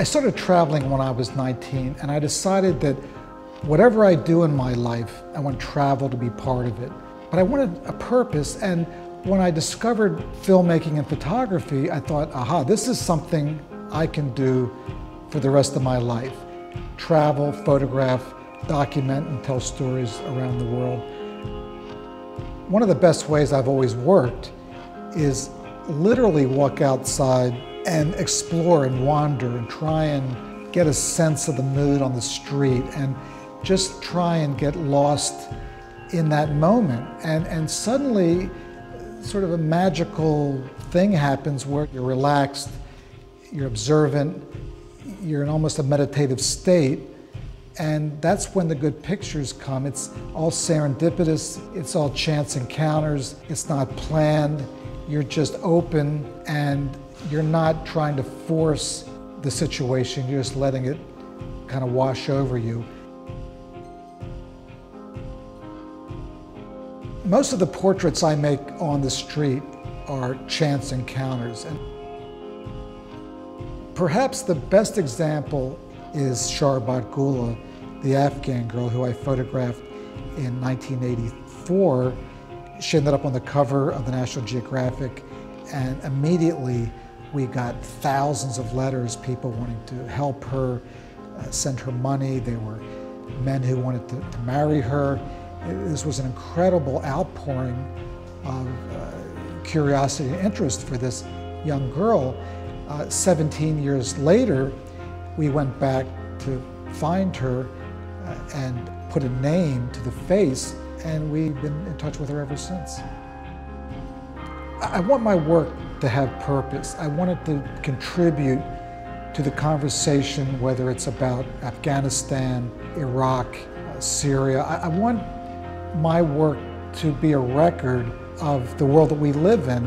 I started traveling when I was 19, and I decided that whatever I do in my life, I want travel to be part of it. But I wanted a purpose, and when I discovered filmmaking and photography, I thought, aha, this is something I can do for the rest of my life. Travel, photograph, document, and tell stories around the world. One of the best ways I've always worked is literally walk outside and explore and wander and try and get a sense of the mood on the street and just try and get lost in that moment. And suddenly sort of a magical thing happens where you're relaxed, you're observant, you're in almost a meditative state, and that's when the good pictures come. It's all serendipitous, it's all chance encounters, it's not planned, you're just open and you're not trying to force the situation, you're just letting it kind of wash over you. Most of the portraits I make on the street are chance encounters. And perhaps the best example is Sharbat Gula, the Afghan girl who I photographed in 1984. She ended up on the cover of the National Geographic, and immediately we got thousands of letters, people wanting to help her, send her money. There were men who wanted to marry her. This was an incredible outpouring of curiosity and interest for this young girl. 17 years later, we went back to find her and put a name to the face, and we've been in touch with her ever since. I want my work to have purpose. I want it to contribute to the conversation, whether it's about Afghanistan, Iraq, Syria. I want my work to be a record of the world that we live in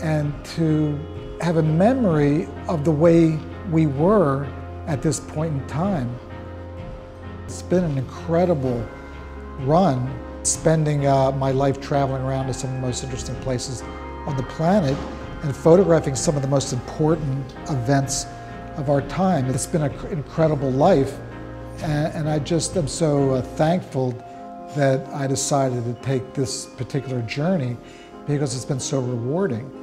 and to have a memory of the way we were at this point in time. It's been an incredible run, spending my life traveling around to some of the most interesting places on the planet and photographing some of the most important events of our time. It's been an incredible life, and I just am so thankful that I decided to take this particular journey because it's been so rewarding.